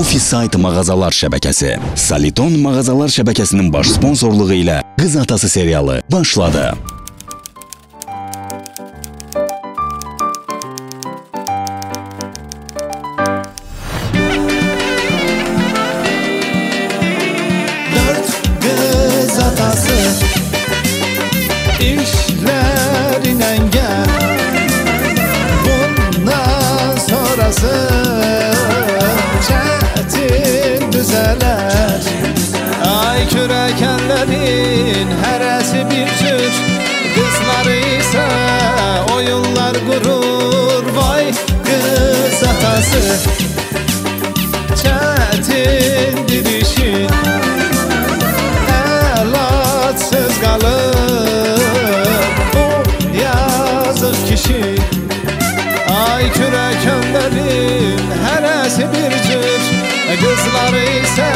Ofisayt mağazalar şəbəkəsi. Soliton mağazalar şəbəkəsinin baş sponsorluğu ilə Qız Atası serialı başladı. Çetindir işin, elatsız kalır o yazık kişi. Ay kürek önlerin heresi bir cür, kızları ise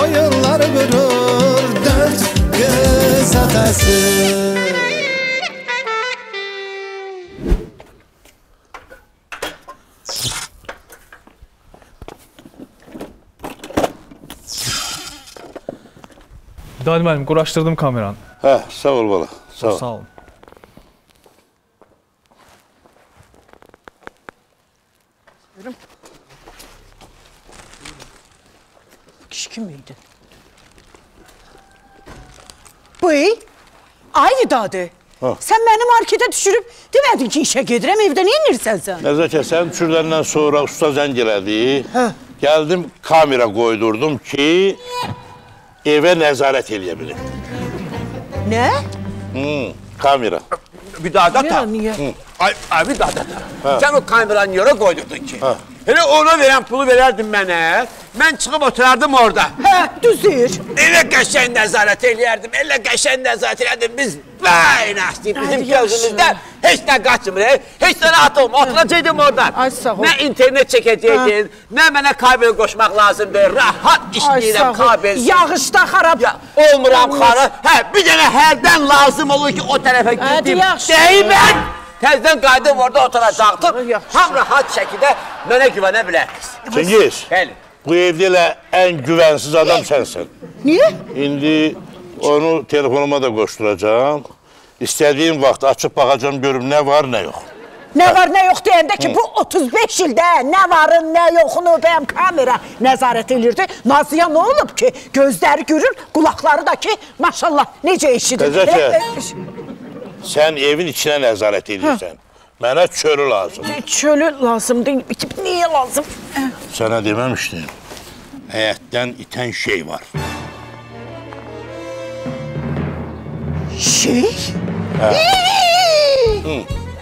oyunlar vurur. Dört kız atası. Dani benim, quraşdırdım kameranı. Hə, sağ ol bala, sağ ol. Sağ ol. Kişi kim idi? Bey, ay Vidadi, sən məni marketə düşürüb demədin ki, işə gedirəm, evdə nə edirsən sən? Nəzəkə, sənin düşürlərindən sonra usta zəng elədi. Hə. Gəldim, kamera qoydurdum ki, eve nezaret eleyebilirim. Ne? Kamera. Vidadi ata. Niye? Ay Vidadi ata. Sen o kameranın yere koydurdun ki. Ha. Hele ona veren pulu vererdin bana. Ben çıkıp oturardım orada. He, düzdür. Ele geçen nezaret eleyerdim. Ele geçen nezaret eleyerdim. Biz böyle açtık bizim gözümüzden. Hiç ne kaçmıyor. Hiç ne rahat olma. Oturacaktım oradan. Ay sağ ol. Ne internet çekecektin. Ne bana kabel koşmak lazımdı. Rahat işleyelim kabel. Yağışta harap. Ya, olmuram harap. He, bir tane herden lazım olur ki o tarafa gittim. Değil ben. Tezden kaydım orada oturacaktım. Tam rahat şekilde bana güvene bilerdiz. Cengiz, bu evdeyle en güvensiz adam sensin. Niye? Şimdi onu telefonuma da koşturacağım. İstediğim vakti açıp bakacağım, görüm ne var ne yok. Ne var ne yok deyende ki bu 35 ilde ne varın ne yokunu ben kamera nezaret edirdi. Nazlıya ne olup ki? Gözleri görür, kulakları da ki maşallah nece işidir. Sen evin içine nezaret ediyorsun. Bana çölü lazım. Çölü lazım değil. Niye lazım? Sana dememiştim. Hayattan iten şey var. Şey?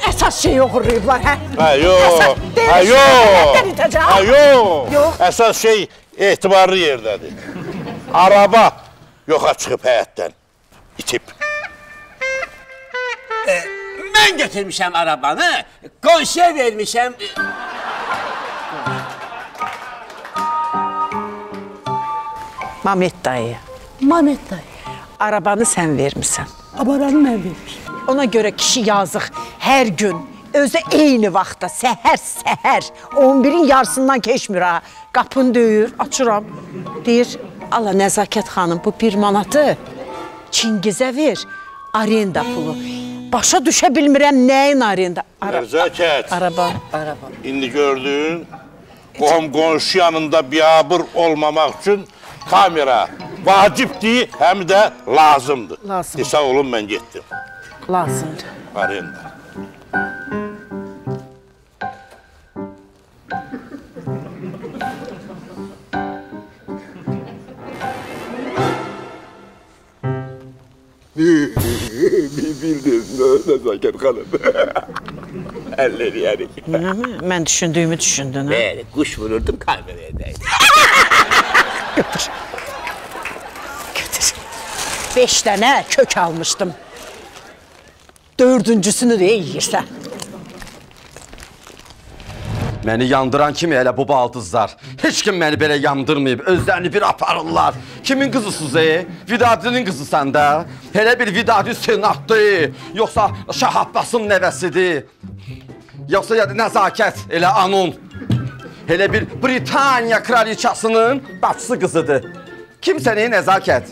Esas şeyi uğurlayıblar, ha? Ha, yok. Ha, yok. Ha, yok. Esas şey etibarlı yerdedir. Araba yoxa çıxıb hayattan. İtib. Ben getirmişim arabanı, konser vermişim. Mehmet dayı. Mehmet dayı. Arabanı sen vermişsin. Arabanı ben vermişim. Ona göre kişi yazık, her gün, özü eyni vaxtda, səhər, 11'in yarısından keçmir ha. Qapını döyür, açıram. Deyir, Allah Nəzakət xanım, bu 1 manatı Çingiz'e ver, arenda pulu. Başa düşə bilmirəm nəyin arayında. Nəzakət. Araba. İndi gördün, qonşu yanında biabır olmamaq üçün kamera vacibdir, həm də lazımdır. Lazımdır. Sağ olun, mən getdim. Lazımdır. Arayında. Bildiniz Nəzakət xanım. Əlləri yəni. Mən düşündüyümü düşündün, ha? Bəli, quş vururdum, kameraya dəydi. Götür. 5 dənə kök almışdım. 4-cüsünü də yeyirsən. Məni yandıran kimi elə bu baldızlar. Heç kim məni belə yandırmayıb, özlərini bir aparırlar. Kimin qızısız ey? Vidadinin qızı səndə. Elə bir Vidadi senatdır, yoxsa Şah Abbasın nəvəsidir. Yoxsa Nəzakət, elə anun. Hele bir Britanya kraliçasının bacısı kızıdır. Kimsenin nezaket.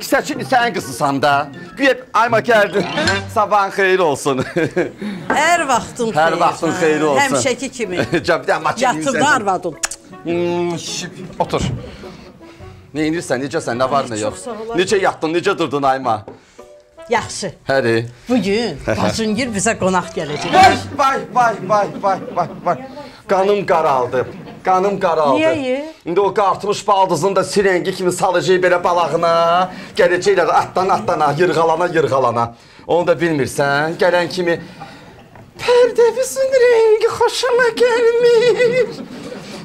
Seçin sen kızısan da. Güyeb ayma geldi. Sabahın hayırlı olsun. Her vaxtın hayırlı olsun. Her vaxtın hayırlı olsun. Hemşeki kimi. Yatımda arvadın. Otur. Ne inirsən, necəsən, nə var, nə yox? Necə yatdın, necə durdun Ayma? Yaxşı. Həri. Bugün Bacıngil bizə qonaq gələcək. Vay, vay, vay, vay, vay, vay. Qanım qaraldı, qanım qaraldı. Niyə? İndi o qartmış baldızın da sirengi kimi salacaq belə balağına. Gələcəklər atdan atdana, yırğalana, yırğalana. Onu da bilmirsən, gələn kimi... Pərdəvizin rengi xoşuma gəlmir.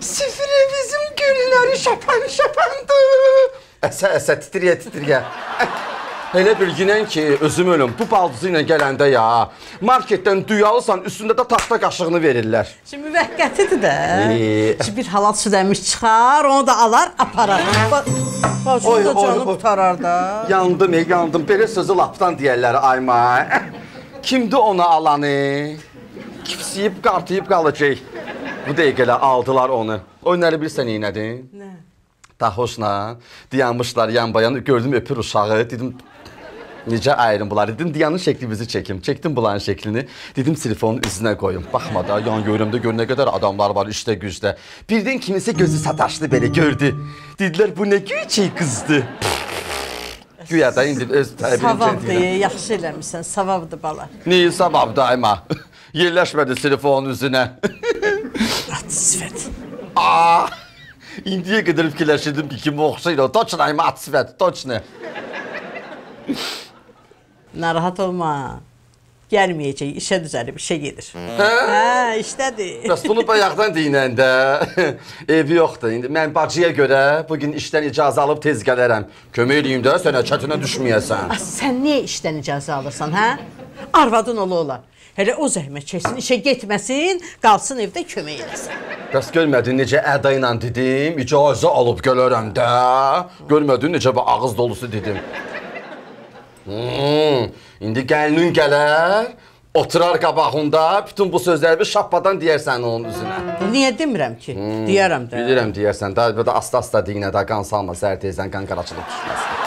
Sifrevizim gülləri şapan şapandı. Əsə, əsə, titriyə, titriyə. Elə bilginən ki, özüm ölüm, bu baldızı ilə gələndə ya, marketdən düyalısan, üstündə də taxta qaşığını verirlər. Şimdi müvəqqətidir də. Şimdi bir halal südəmiş çıxar, onu da alar, aparar. Bacım da canı qutarar da. Yandım, yandım. Belə sözü lapdan deyərlər Ayma. Kimdi ona alanı? Kipsiyib, qartıyıb qalacaq. Bu dəqiqələ aldılar onu. O günləri bilirsən neynədin? Nə? Dahoşla, diyanmışlar yan bayanı, gördüm öpür uşağı, dedim... Necə ayırın bunları, dedim diyanın şeklimizi çekim. Çektim bunların şeklini, dedim silifonun üzünə qoyum. Baxma da, yan görümdə gör nə qədər adamlar var, işdə gücdə. Birdən kimisi gözü sataşdı belə, gördü. Dedilər, bu nə güçey qızdı. Güya da indi öz təbinin kəndinə. Savabdır, yaxşı eləmişsən, savabdır bala. Neyi savabdır Ayma? Yerləşmədi silifonun üzünə. Atsifət. Aaa! İndiyə qədər fikirləşirdim ki, kimi oxşayla. Toçnayma, atsifət, toçna. Narahat olma. Gəlməyəcək, işə düzəlib, işə gedir. Hə, işdədir. Bəs bunu bayaqdan deyinəndə, evi yoxdur. Mən bacıya görə bugün işdən icazə alıb tez gələrəm. Kömək eləyim də, sənə çətinə düşməyəsən. Sən niyə işdən icazə alırsan, hə? Arvadın ola ola. Hələ o zəhmət çəksin, işə getməsin, qalsın evdə kömək eləsin. Bəs görmədin necə əda ilə dedim, icazə alıb gələrəm də. Görmədin necə bə ağız dolusu dedim. İndi gəlinin gələr, oturar qabağında, bütün bu sözləri bir şappadan deyərsən onun üzünə. Niyə demirəm ki? Deyərəm də. Bilirəm deyərsən, da asta-asta deyinə, da qan salma, zəhər deyirsən, qan qaraçılıq düşməsin.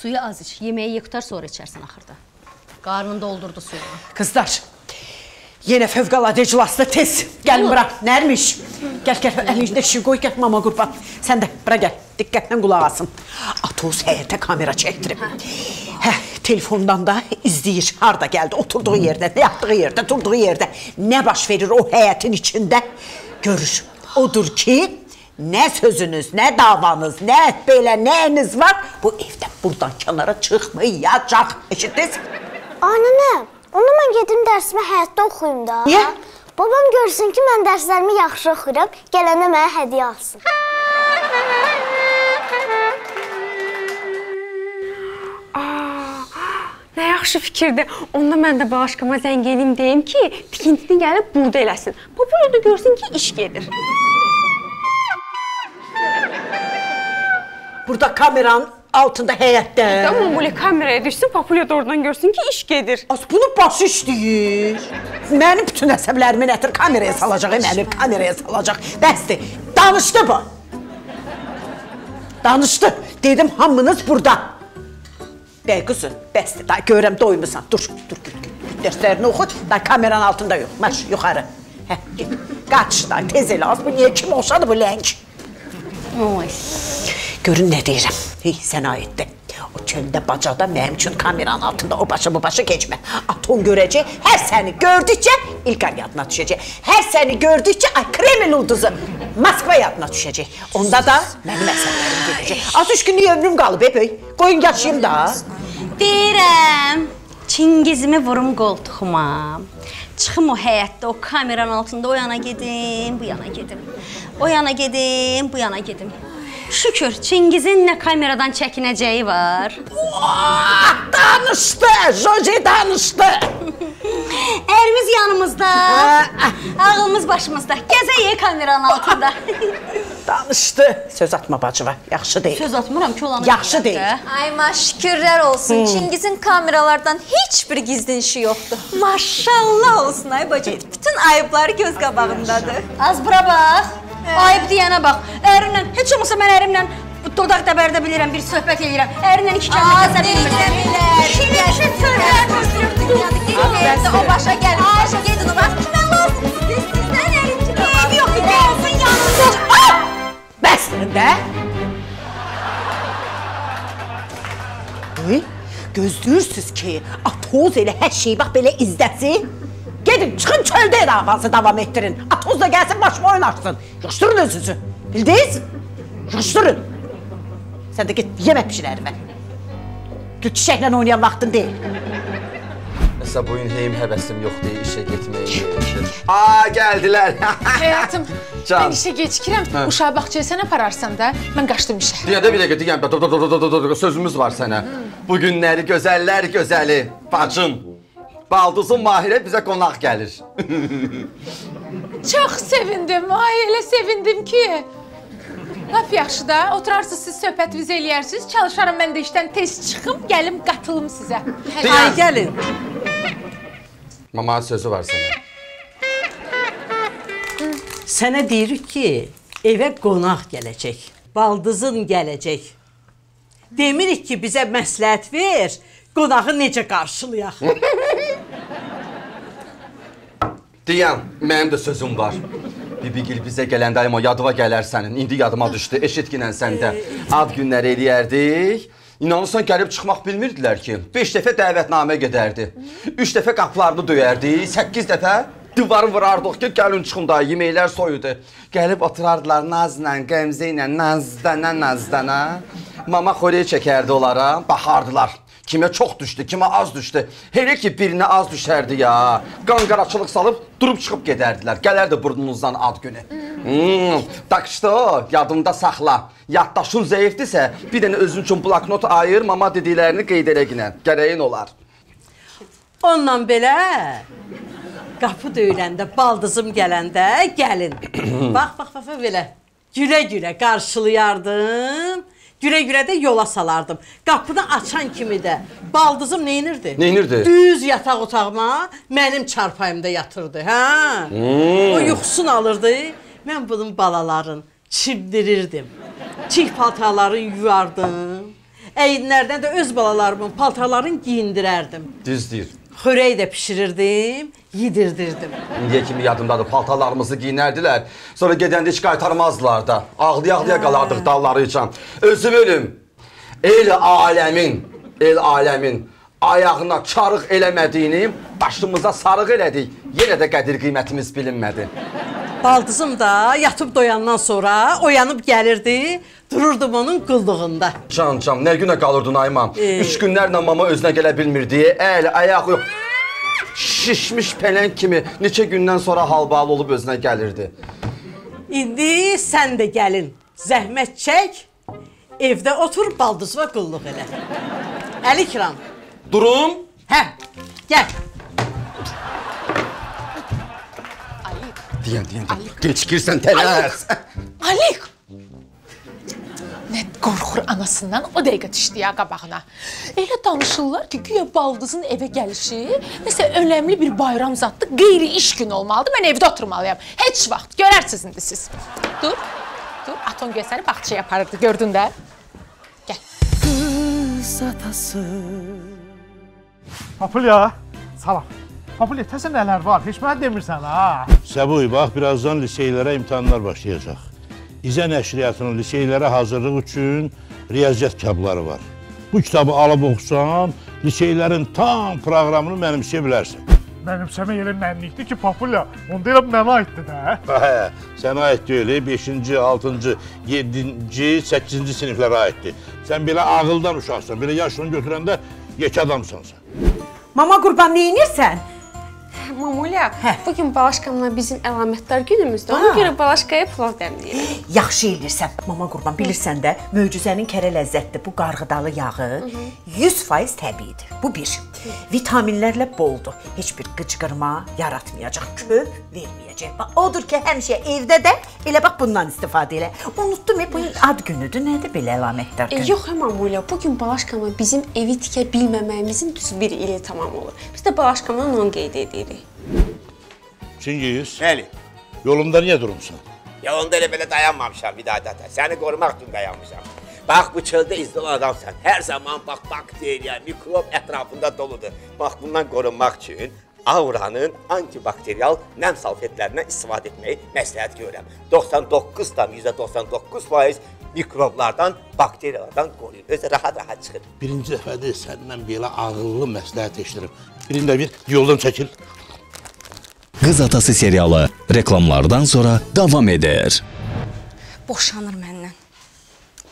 Suyu az iç, yemeği ye tutar, sonra içersin axırda. Qarnını doldurdu suyu. Kızlar, yenə fövqəladə iclasda tez. Gəlin bura, nərmiş. Gəl, gəl, əlinizdə şişi qoy, gəl, mama qurban. Sən də bura gəl, diqqətlə qulaq asın. Atoz həyətə kamera çəkdirib. Hə, telefondan da izləyir, harada gəldi, oturduğu yerdə, nə yaptığı yerdə, durduğu yerdə. Nə baş verir o həyətin içində görür. Odur ki, nə sözünüz, nə davanız, nə belə nəyiniz var, bu evdən buradan kənara çıxmayacaq. Eşitdiniz? Anne, onu mən gedim dərsimi həyatda oxuyum da. Niyə? Babam görsün ki, mən dərslərimi yaxşı oxuyuram, gələnə mənə hədiyə alsın. Nə yaxşı fikirdir. Onda mən də başqama zəng eləyim deyim ki, tikintini gəlib burada eləsin. Babam onu görsün ki, iş gedir. Burada kameranın altında həyətdə. Tamam, öyle kameraya düşsün, Papulya da oradan görsün ki, iş gedir. Az bunu başı işləyir. Mənim bütün əsəblərimi nətir, kameraya salacaq, mənim kameraya salacaq. Bəsdir, danışdı bu. Danışdı. Dedim, hamınız burada. Bəy qızın, bəsdir, daha görəm, doymusan. Dur, dur, dərslərini oxu, daha kameranın altında yox. Marş, yuxarı. Hə, git. Qaç, daha tez elə az. Bu niyə kim olsadı bu ləng? Oy. Görün nə deyirəm, sən ayətdə. O çöldə bacada mənim üçün kameranın altında o başa bu başa keçmə. Atom görəcək, hər səni gördükcə İlqar yadına düşəcək. Hər səni gördükcə, ay Kreml ulduzu, Moskva yadına düşəcək. Onda da mənim əsərlərim gedəcək. Az üç günlük ömrüm qalıb, ey, qoyun yaşayım da. Deyirəm, Çingizimi vurum qoltuğuma. Çıxım o həyətdə, o kameranın altında o yana gedim, bu yana gedim. O yana gedim, bu yana gedim. Şükür, Çingizin nə kameradan çəkinəcəyi var. Danışdı, Joje danışdı. Ərimiz yanımızda, ağılımız başımızda. Gəzəyə kameranın altında. Danışdı. Söz atma bacıva. Yaxşı deyil. Söz atmıram ki olanı. Yaxşı deyil. Ay maşşükürlər olsun. Hmm. Çingiz'in kameralardan hiçbir gizli işi yoktu. Maşallah olsun ay bacım. Bütün ayıbları göz qabağındadır. Az bura bax. Ayıb deyənə bax. Ərinlə, heç olmasa mən ərimlə dodaq dəbərdə bilirəm, bir söhbət eləyirəm. Ərinlə iki kəndə kəsə bilmirəm. Kimi üçün söhbət qoşdurub dünyada gedin o başa gəlin, başa gedin o bax. Kimə lazım? Sizdən ərim kimi ev yox idi, olsun yanınızda. Bəsdirin də. Gözlüyürsünüz ki, atoz elə hər şeyi bax belə izdəsin. Gedin, çıxın çöldə davası davam etdirin. Atozla gəlsin, başıma oynarsın. Yoxdurun özünüzü. Bildiniz? Yoxdurun. Sən də git, yemək pişirərim mən. Gül çiçəklə oynayan vaxtın deyil. Mesela bugün heyim həbəsim yox deyə işə getməyim. Aa, gəldilər. Həyatım, mən işə gecikirəm. Uşağı baxçaya sən apararsan da, mən qaçdım işə. Deyə də bir dəqiqə, deyəm, sözümüz var sənə. Bugünləri gözəllər gözəli, bacın. Baldızın Mahirə bizə qonaq gəlir. Çox sevindim, ay elə sevindim ki. Laf yaxşı da, oturarsınız siz, söhbətinizi eləyərsiniz. Çalışarım mən də işdən tez çıxım, gəlim, qatılım sizə. Ay, gəlin. Mamanın sözü var sənə. Sənə deyirik ki, evə qonaq gələcək, baldızın gələcək. Demirik ki, bizə məsləhət ver, qonağı necə qarşılayaq. Deyəm, mənim də sözüm var. Bibigil bizə gələndə, ayma, yadıva gələr sənin. İndi yadıma düşdü, eşitginən səndə. Ad günləri eləyərdik. İnanırsan, gəlib çıxmaq bilmirdilər ki. 5 dəfə dəvətnamə gedərdi. 3 dəfə qaplarını döyərdi. 8 dəfə divarı vurardıq ki, gəlin çıxın da, yeməklər soyudu. Gəlib oturardılar nazla, qəmzə ilə, nazdana, nazdana. Mama xorey çəkərdi onlara, baxardılar. Kimə çox düşdü, kimə az düşdü. Hele ki birinə az düşərdi ya. Qanqaraçılıq salıb, durub çıxıb gedərdilər. Gələrdi burnunuzdan ad günü. Tak işte o, yadımda saxla. Yaddaşın zəifdirsə, bir dənə özün üçün bloknot ayır, mama dediklərini qeyd elə ginən. Gərəyin olar. Ondan belə, qapı döyüləndə, baldızım gələndə, gəlin. Bax, bax, bax, belə. Gülə-gülə qarşılayardım. Gülə-gülə də yola salardım. Qapını açan kimi də baldızım neyinirdi? Neyinirdi? Düz yataq otağıma mənim çarpayımda yatırdı. O yuxusunu alırdı. Mən bunun balalarını çimdirirdim. Çiğ paltarlarını yuyardım. Əyinlərdən də öz balalarımın paltarlarını giyindirərdim. Düz deyir. Xörək də pişirirdim, yedirdirdim. İndiyə kimi yadımdadır, paltalarımızı giyinərdilər. Sonra gedəndə hiç qaytarmazdılar da. Ağlaya-ağlaya qalardıq dalları içən. Özüm ölüm, el aləmin ayağına çarıq eləmədiyini başımıza sarıq elədik. Yenə də qədir qiymətimiz bilinmədi. Baldızım da yatıb doyandan sonra oyanıb gəlirdi, dururdum onun qulluğunda. Can, nə günə qalırdın aymam? 3 günlərlə mama özünə gələ bilmirdi, əl, ayaq yox. Şişmiş pələn kimi neçə gündən sonra halbalı olub özünə gəlirdi. İndi sən də gəlin, zəhmət çək, evdə otur, baldızıma qulluq elə. Əli kiram. Durum. Hə, gəl. Deyən, geçkirsən tələs. Alik! Nə qorxur anasından o dəqiqə düşdü ya qabağına. Elə danışırlar ki, güya baldızın evə gəlişi, nəsə önəmli bir bayram zattı, qeyri-iş günü olmalıdır, mən evdə oturmalıyam. Heç vaxt, görərsiniz indi siz. Dur, aton güya səni baxçaya aparırdı, gördün də. Gəl. Qız atası. Papulya, salam. Papulya, təsə nələr var? Heç mənə demirsən, ha? Səbuy, bax, birazdan liseylərə imtahanlar başlayacaq. İzə nəşriyyatının liseylərə hazırlıq üçün riyaziyyat kitabları var. Bu kitabı alıb oxusan, liseylərin tam proqramını mənimsəyə bilərsən. Mənimsəmək elə mənlikdir ki, Papulya, onda elə mənə aiddir də. Hə, sənə aid deyil, 5-ci, 6-cı, 7-ci, 8-ci siniflərə aiddir. Sən belə ağıldan uşaqsan, belə yaşını götürəndə yekə adamsan sən. Mama qurban, neyinirsən? Mamulya, bugün Balaşqamla bizim əlamətdar günümüzdür, ona görə Balaşqaya pulaq dəmləyirəm. Yaxşı eləyirsən, mama qurban, bilirsən də, möcüzənin kərə ləzzətdir, bu qarğıdalı yağı 100% təbiidir, bu bir. Vitaminlərlə boldur. Heç bir qıcqırma yaratmayacaq, köp verməyəcək. Bax, odur ki, həmişə evdə də elə bax bundan istifadə elə. Unutdum, bu ad günüdür, nədir belə əlamətlər günü? Yox, mamula, bugün Balaşkama bizim evi tikə bilməməyimizin düz bir ili tamam olur. Biz də Balaşkamdan onu qeyd edirik. Çingiz, yolumda niyə durumsun? Ya onda elə belə dayanmamışam Vidadətə, səni qorumaq üçün dayanmışam. Bax, bu çöldə izli olan adamsan, hər zaman bax, bakteriya, mikrob ətrafında doludur. Bax, bundan qorunmaq üçün auranın antibakterial nəm salfetlərindən istifadə etməyi məsləhət görürəm. 99,99% mikroblardan, bakteriyalardan qoruyun. Özə rahat-rahat çıxın. Birinci dəfədə səndən belə ağıllı məsləhət eşdirəm. Birində bir yoldan çəkil. Qız Atası serialı reklamlardan sonra davam edir. Boşanır məndən.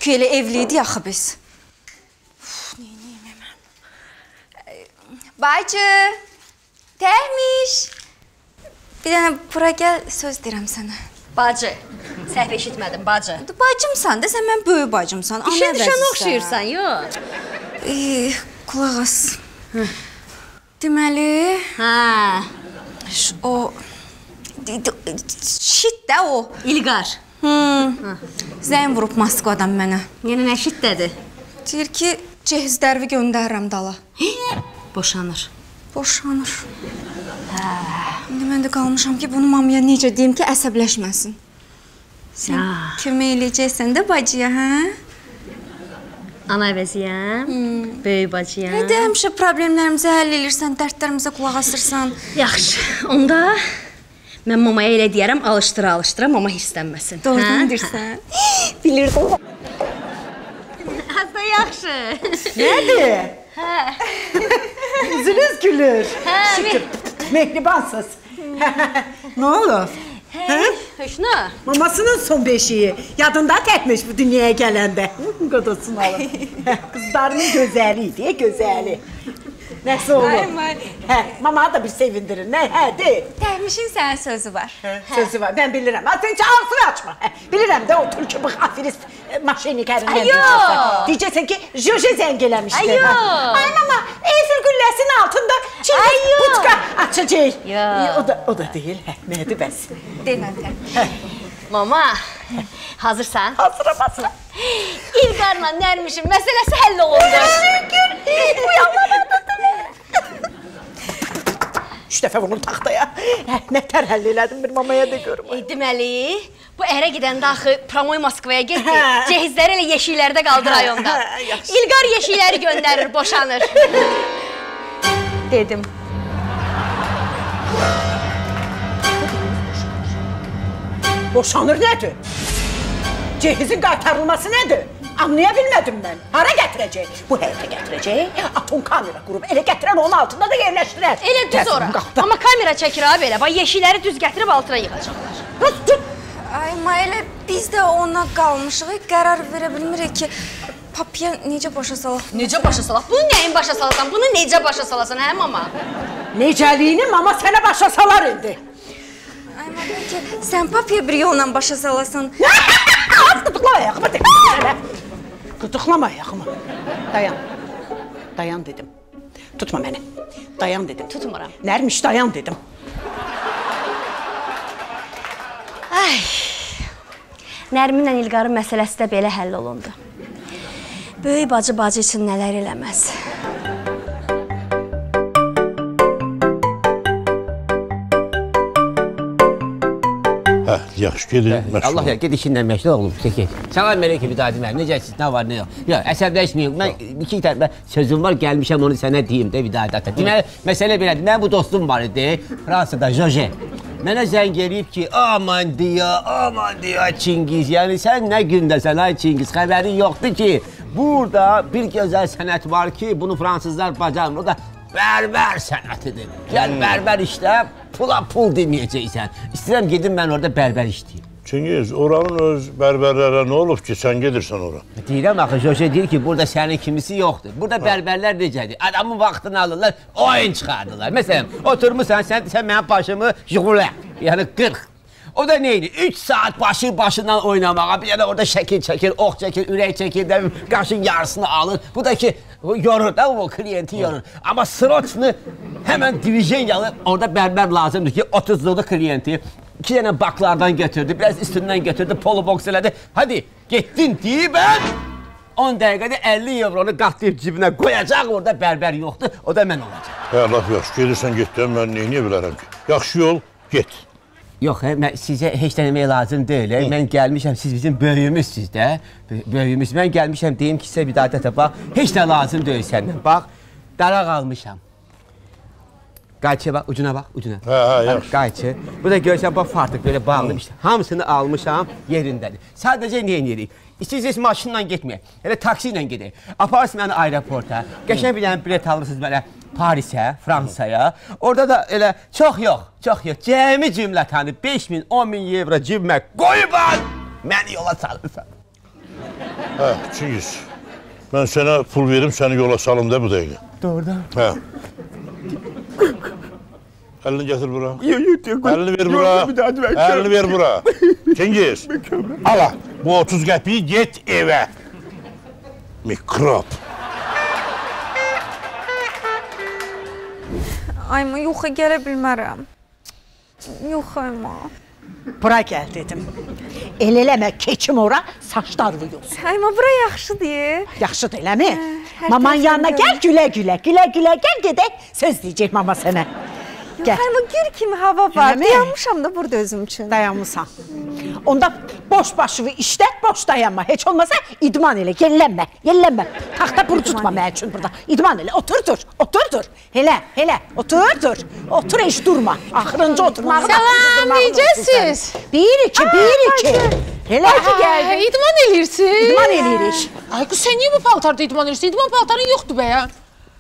Ki elə evliydi yaxı biz. Uf, neyim hemen. Bacı, təhmiş. Bir dənə bura gəl, söz deyirəm sənə. Bacı, səhv eşitmədim, bacı. Bacımsan da, sən mən böyük bacımsan. İşə düşən oxşayırsan, yox. Qulaq as. Deməli... O... Şit də o. İlqar. Zəyin vurub Moskvadan mənə. Yəni nə şiddədir? Deyir ki, cehizlərvi göndərirəm dala. Boşanır. Boşanır. İndi mən də qalmışam ki, bunu mamaya necə deyim ki, əsəbləşməsin. Sən kömək eləyəcəksən də bacıya, hə? Ana əvəziyəm, böyük bacıyam. Hədə, həmişə problemlərimizə həll eləyirsən, dərdlərimizə qulaq asırsan. Yaxşı, onda... Mən mamaya elə deyərəm, alışdıra-alışdıra mama hirslənməsin. Doğrudan edirsən. Bilirdim. Hətta yaxşı. Nədir? Üzünüz gülür. Şükür, mehribansız. Nə olub? Höşnə. Mamasının son beşiyi. Yadında təkmiş bu dünyaya gələndə. Qodasını alın. Qızlarının gözəli idi, gözəli. Nəsə olur? Mama da bir sevindirir. Nə? Hə, deyil. Təhmişin sənə sözü var. Sözü var, mən bilirəm. Sən ki, ağzını açma. Bilirəm də o türkü bıx, afirist maşinik ərindən deyəcəksən. Deyəcəksən ki, Joje zəng eləmişdir. Ay, mama, Eyfil gülləsinin altında çingiz butka açacaq. O da deyil. Nədir bəs? Deməmdən. Mama, hazırsan? Hazıram, hazıram. İlqarla Nərmişin məsələsi həll olundu. Şükür, uyanmamadır. Üç dəfə vurun taxtaya. Nətər həll elədim bir mamaya da görüm. Deməli, bu ərə gedəndə axı promoy Moskvaya getdi. Cehizləri elə yeşiklərdə qaldı rayonda. İlqar yeşikləri göndərir, boşanır. Dedim. Boşanır nədir? Cehizin qaytarılması nədir? Anlaya bilmədim mən. Hara gətirəcək? Bu həyətə gətirəcək, atom kamera qurub, elə gətirən onun altında da yerləşdirər. Elə düz ora. Amma kamera çəkir abi elə. Bax, yeşikləri düz gətirib altına yığacaqlar. Ay, Mayla, biz də ona qalmışıq. Qərar verə bilmirik ki, papiya necə başa salaq? Necə başa salaq? Bunu nəyin başa salasan? Bunu necə başa salasan, hə, mama? Necəliyini mama sənə başa salar indi. Ay, mama, ki, sən papiya bir yolla başa salasan. Az qıdıqlama ayağımı deyək. Qıdıqlama ayağımı. Dayan. Dayan dedim. Tutma məni. Dayan dedim. Tutmuram. Nərmiş, dayan dedim. Ay. Nərminlə İlqarın məsələsi də belə həll olundu. Böyük bacı-bacı üçün nələr eləməz. Yaxşı, gedin, məşğul. Allah ya, ged işindən məşğul olub, çəkək. Salam əleyküm, Vidadi mənim, necəsiz, nə var, nə yox? Yox, əsəbləşməyim, mən iki tərəfə sözüm var, gəlmişəm onu sənə deyim, de, Vidadi ata. Deməli, məsələ belədir, mənim bu dostum var idi, Fransada, Joje. Mənə zəng eləyib ki, aman deyə, Çingiz, yəni sən nə gündəsən, ay Çingiz, xəbərin yoxdur ki, burada bir gözəl sənət var ki, bunu fransızlar bacarmır, o da bərbər sənətidir. Gəl, bərbər işlə. Pula pul deməyəcəksən. İstəyirəm, gedim mən orada bərbər işləyim. Çingiz, oranın öz bərbərlərə nə olub ki, sən gedirsən ora? Deyirəm, axı, Joje deyir ki, burada sənin kimisi yoxdur. Burada bərbərlər necədir? Adamın vaxtını alırlar, oyun çıxardırlar. Məsələn, oturmuşsan, sən mənim başımı jğulə, yəni qırx. O da neydi? 3 saat başından oynamağa, bir de orada şekil çekir, ok çekir, ürek çekir, de kaşın yarısını alır. Bu da ki yorur da bu klienti yorur. Ama sırotunu hemen divijen alır. Orada berber lazımdı ki 30 dolu klienti. 2 tane baklardan getirdi, biraz üstünden getirdi, polo boks eledi. Hadi gittin diye ben 10 dakikada 50 evronu katlayıp cibine koyacak, orada berber yoktu, o da ben olacak. He laf yaxşı, gelirsen git de ben neyini bilirim ki? Yaxşı yol, git. Yok, he, size hiç denemek lazım değil. He. Ben gelmişim, siz bizim böyüğümüzsünüz de. Böyüğümüz, ben gelmişim, deyim ki size bir daha da bak, hiç de lazım değil senden. Bak, dara kalmışam. Qayçıya bak, ucuna bak, ucuna. Ha, yaxşı. Qayçı. Burada görürsen bak, farklı böyle bağlı işte. Hamısını almışam, yerindedir. Sadece neyin yedik? İstəyirsiniz maşınla getməyək, elə taksi ilə gedək. Aparsın məni aeroporta, geçen bir dənə bilet alırsınız belə Parisə, Fransaya. Orada da elə çox yox, cəmi cümlətanı 5000, 10000 evro cibimə qoyub məni yola salırsan. Hə, Çingiz, mən sənə pul verim, səni yola salım da bu dəqiqə. Doğrudan? Hə. Elini getir bura. Elini ver bura. Elini ver bura. Çingiz. Ala. Bu 30 qəpiyi get eve. Mikrop. Ayma yoxa gələ bilmərəm. Yox ayma. Bura gəl dedim. El eləmə keçim ora, saçlar vuyulsun. Ayma bura yaxşıdır. Yaxşıdır eləmi? Maman yanına gəl gülə-gülə, gülə-gülə gəl gedək. Söz deyəcək mama sənə. Yox, ayma gür kimi hava var. Dayanmışam da burada özüm üçün. Dayanmışam. Onda boş başını işlət, boş dayanma. Heç olmasa idman elə, yenilənmə. Taxta buru tutma mənim üçün burada. İdman elə, otur dur. Hele, otur dur. Otur, heç durma. Axırıncı oturmağı da. Salam, necəsiz? Bir iki. Hele gəldi. İdman eləyirsiz? İdman eləyirik. Ay qız, sən niyə bu paltarda idman eləyirsin? İdman paltarın yoxdur be ya.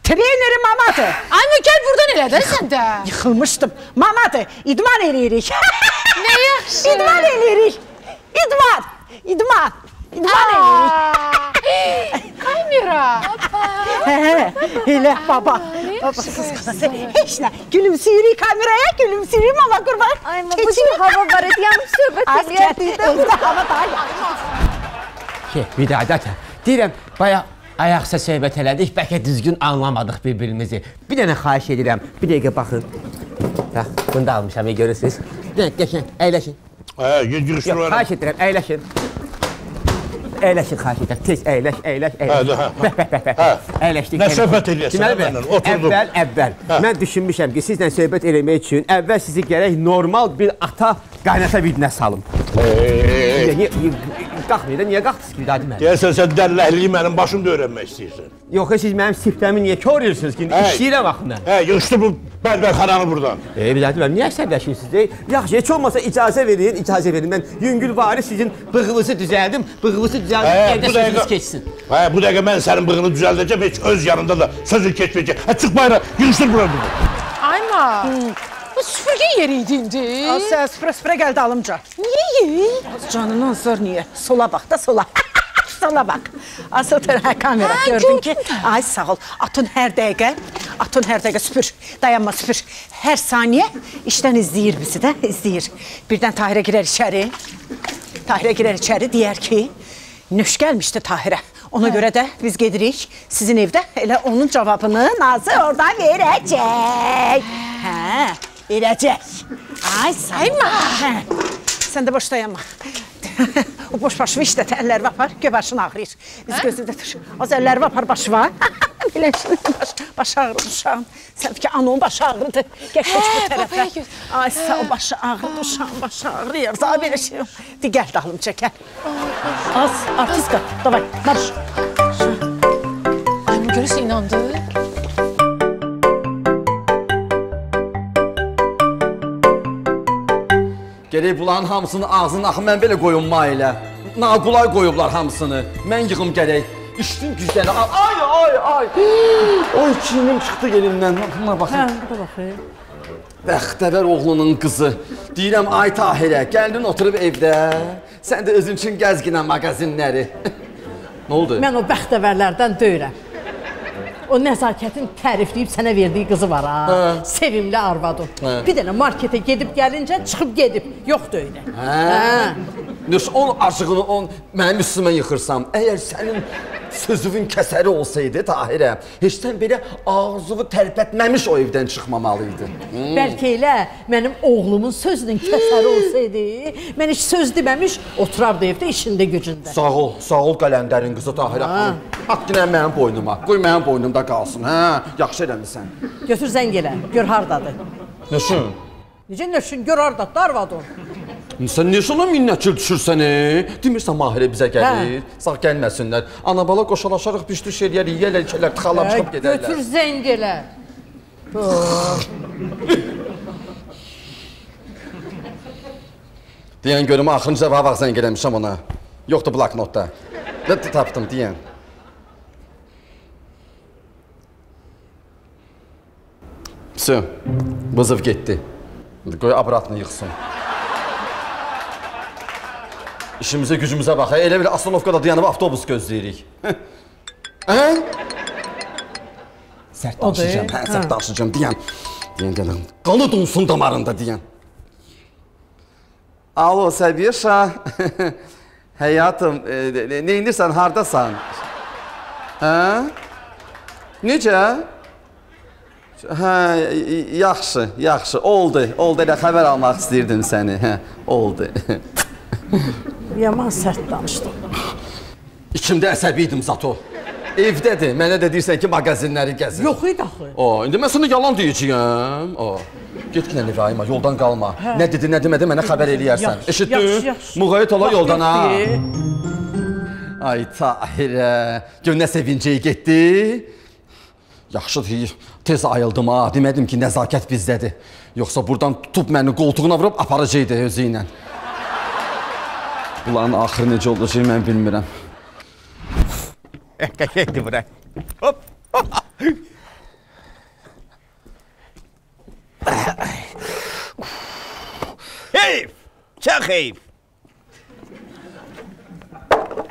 Trenerim mamadır. Ayma gel buradan elədin sən də. Yıxılmışdım. Mamadır, idman eləyirik. Ne yaxşı. İdman eləyirik. Kamera. Elə baba. Babasız kızı. Heç nə. Gülümsüyürük kameraya, gülümsüyürük mama qurban. Ayma bu cür hava var idi. Yanlış söhbət eləyirdik. Evdə hava daha yaxşı. Vidadi, deyirəm, bayağı ayaqsa söhbət elədik, bəlkə düzgün anlamadıq bir-birimizi. Bir dənə xahiş edirəm, bir dəqiqə baxın. Bax, bunu da almışam, görürsünüz. Geçin, əyləşin. Xahiş edirəm, əyləşin. Əyləşin, xahiş edirəm, tez əyləş. Əyləşdik. Nə söhbət eləyəsən, mənlə oturdum. Əvvəl, mən düşünmüşəm ki, sizlə söhbət eləmək üçün əvvəl sizi gərək normal bir ata qaynata vidinə salım. Qalxmıyor da, niyə qalxdınız ki, Vidadi mənim? Deyərsən, sən dəlləkliyi mənim başımda öyrənmək istəyirsən. Yox, siz mənim siftəmi niyə körürsünüz ki, işləyirəm axı mən. Hə, yığışdı bu bərbərxananı buradan. Vidadi mənim, niyə əsəbləşirsiniz? Yaxşı, heç olmasa icazə verin. Mən yüngülvari sizin bığınızı düzəldim, evdə sözünüz keçsin. Hə, bu dəqiqə mən sənin bığını düzəldəcəm, heç öz yanında da sözün keçməyəcək. Hə, çıx bayra, yığışdır bura. Bu süpürgə yeri idi indi. Sən süpürə gəldi alımca. Niyə? Canından zor niyə? Sola bax da. Asıl tərə kamera gördüm ki, ay sağ ol, atın hər dəqiqə süpür, dayanma süpür. Hər saniyə işdən izləyir bizi də, izləyir. Birdən Tahirə girər içəri, deyər ki, nöş gəlmişdi Tahirə. Ona görə də biz gedirik sizin evdə, elə onun cavabını Nazı oradan verəcək. Hə. Verəcək. Ay, sayma. Sən də boş dayanma. O boş başımı işlət, əllərimi apar, göbaşın ağrıyır. Biz gözündə dur. Az əllərimi apar, başı var. Başı ağrıdır uşağım. Sən ki, anonun başı ağrıdır. Gəl bu tərəfə. Ay, sağ ol, başı ağrıdır uşağım, başı ağrıyır. Zabirşa. Di, gəl dalımca, gəl. Az, artistka. Davay, marş. Ay, bu görürsə inandı. Gerek bunların hamısını ağzına, axı mən belə qoyunma elə. Naqulay qoyublar hamısını. Mən yığım gerek. İçdim güzləri. Ay. Oy, kinim çıxdı elimdən. Buna baxın. Hə, buna baxın. Bəxtəvər oğlunun qızı. Deyirəm, ay Tahirə, gəldin oturub evdə. Sən də özün üçün gəzginə magazinləri. Nə oldu? Mən o bəxtəvərlərdən döyürəm. O nəzakətin tərifləyib sənə verdiyi qızı var ha. Sevimli arvadı. Bir dənə marketə gedib gəlincə çıxıb gedib. Yoxdur öyle. Nüş, on aşığını on mənim üstümə yıxırsam, əgər sənin sözünün kəsəri olsaydı Tahirə, heç sən belə ağzını tərpətməmiş o evdən çıxmamalıydı. Bəlkə elə mənim oğlumun sözünün kəsəri olsaydı, mən heç söz deməmiş, oturardı evdə işində gücündə. Sağ ol qələndərin qızı Tahirə. At ginən mənim boynuma, qoy mənim boynumda qalsın, yaxşı eləmişsən. Götür zəng elə, gör hardadır. Nüşün? Necə nüşün, gör hardadır, darvadır. Sən neçə ona minnətçil düşürsən, demirsən Mahirə bizə gəlir, sağ gəlməsinlər. Ana-bala qoşalaşarıq, piştüş eləyərik, yələkələr, tıxalar, çıxıb gedərlər. Götür zəng elə. Deyən görümə, axırıncı dəfə vaxt zəng eləmişəm ona. Yoxdur bloknotda. Nə tapdım, deyən. Vəsə, vızıv getdi. Qoy aparatını yıxsın. İşimize, gücümüze bak. Elə belə Aslanovkada dayanıb avtobus gözləyirik. Sərt danışacağım, sərt danışacağım, deyən. Qanı donsun damarında, deyən. Alo, Sabirşa. Həyatım, neyindirsən, hardasan? Necə? Yaxşı, yaxşı. Oldu, oldu. Elə xəbər almaq istəyirdim səni. Oldu. Yaman sərt danışdım. İçimdə əsəbiydim, Zato. Evdədir, mənə də deyirsən ki, mağazinləri gəzir. Yox idi axı. İndi mən sənə yalan deyəcəyəm. Get ki, nəvə ayma, yoldan qalma. Nə dedi, nə demədi, mənə xəbər eləyərsən. Eşitdin, müğayət ola yoldan ha. Ay, Tahirə, gör nə sevincəyə getdi. Yaxşıdır, tez ayıldım ha. Demədim ki, nəzakət bizdədir. Yoxsa buradan tutub məni qoltuğuna vurub aparacaqdı özü ilə. Bunların axırı necə olacaq, mən bilmirəm. Qəşəkdir bura. Hop! Heyf! Çox heyf!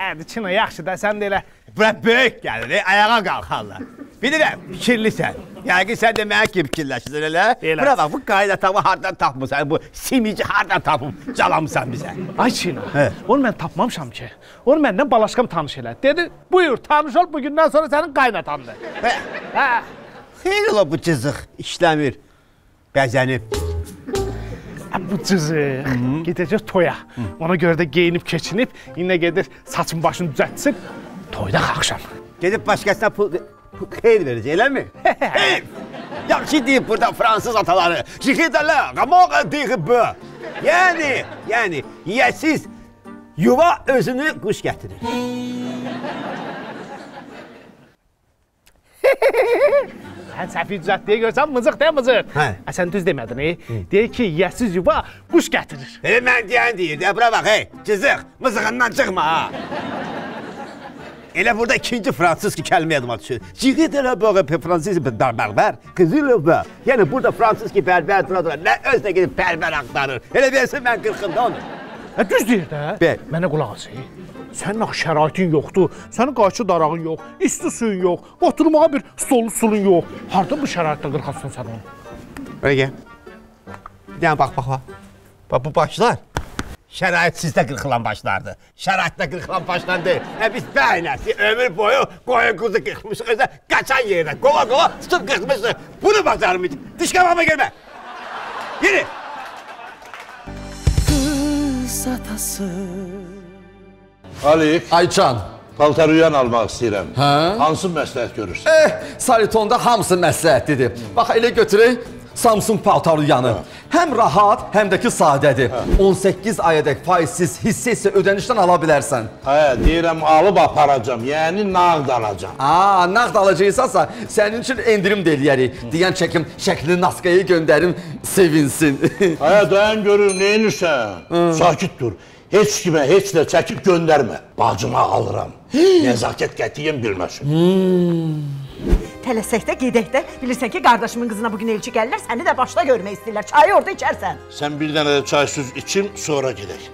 Ədi, Çino, yaxşı da, sən də elə bura böyük gəlir, ayağa qalxarlar. Bilirəm, fikirlisən. Yəqin sən demək ki, fikirləşirsən elə. Bura bax, bu qaydatamı hardan tapmısan, bu simici hardan tapıb calamısan bizə. Ay Çino, onu mən tapmamışam ki. Onu məndən balaşqam tanış elə. Dedi, buyur, tanış ol, bugündən sonra sənin qaydatandır. Xeyr ola bu cızıq, işləmir, bəzənib. Bu cızıq, gedəcək toya. Ona görə də geyinib, keçinib, yine gedir, saçın başını düzətsin, toyda axşam. Gedib başqasına pul... Xeyr verəcək, elə mi? Xeyr! Yaxşı deyib burada fransız ataları. Şixidələ, qamoğa deyib bə. Yəni, yiyəsiz yuva özünü quş gətirir. Sən səfi düzətliyə görsən, mızıq deyə mızıq. Sən düz demədin, deyir ki, yiyəsiz yuva quş gətirir. Elə mən deyən deyir, deyə bura bax, cızıq, mızığından çıxma ha. Elə burada ikinci fransız ki, kəlmə yadıma düşür. Ciğidələ bəqə fransız ki, bərbər, qızılə bə. Yəni, burada fransız ki, bərbər dura-dura, nə özlə gedib bərbər axtarır. Elə versin, mən qırxımda onu. Düz deyir də, mənə qulaq asayım. Sənin axı şəraitin yoxdur, sənin qayçı darağın yox, isti suyun yox, oturmağa bir stolu sulun yox. Harada bu şəraitlə qırxasın sən onu? Ölə gəl. Yəni, bax. Bax, bu başlar. Şərait sizdə qırxılan başlardır. Şəraitdə qırxılan başlar deyil. Nə biz bəynəsi ömür boyu qoyun quzu qırxmışıq, özə qaçan yerdən qova-qova tutub qırxmışıq. Bunu bacarmayacaq. Diş qabağıma gəlmə. Yürü. Qız atası. Ali. Aycan. Paltar uyan almaq istəyirəm. Hansı məsləhət görürsən? Solitonda hamısı məsləhətlidir. Bax, elə götürək. Samsung paltar uyanı. Həm rahat, həm də ki, sadədir. 18 ayədək faizsiz hissə ödənişdən ala bilərsən. Deyirəm, alıb aparacam, yəni nağd alacam. Nağd alacaqsansa, sənin üçün endirim də eləyərik. Deyən çəkim, şəklini naskaya göndərim, sevinsin. Dayan görür, neyinirsən? Sakit dur. Heç kimə, heç də çəkib göndərmə. Bacıma alıram. Nəzakət qətiyyəm bilməsin. Tələsək də, gedək də. Bilirsən ki, qardaşımın qızına bugün elçi gəlirlər, səni də başda görmək istəyirlər. Çayı orada içərsən. Sən bir dənə də çaysız içim, sonra gedək.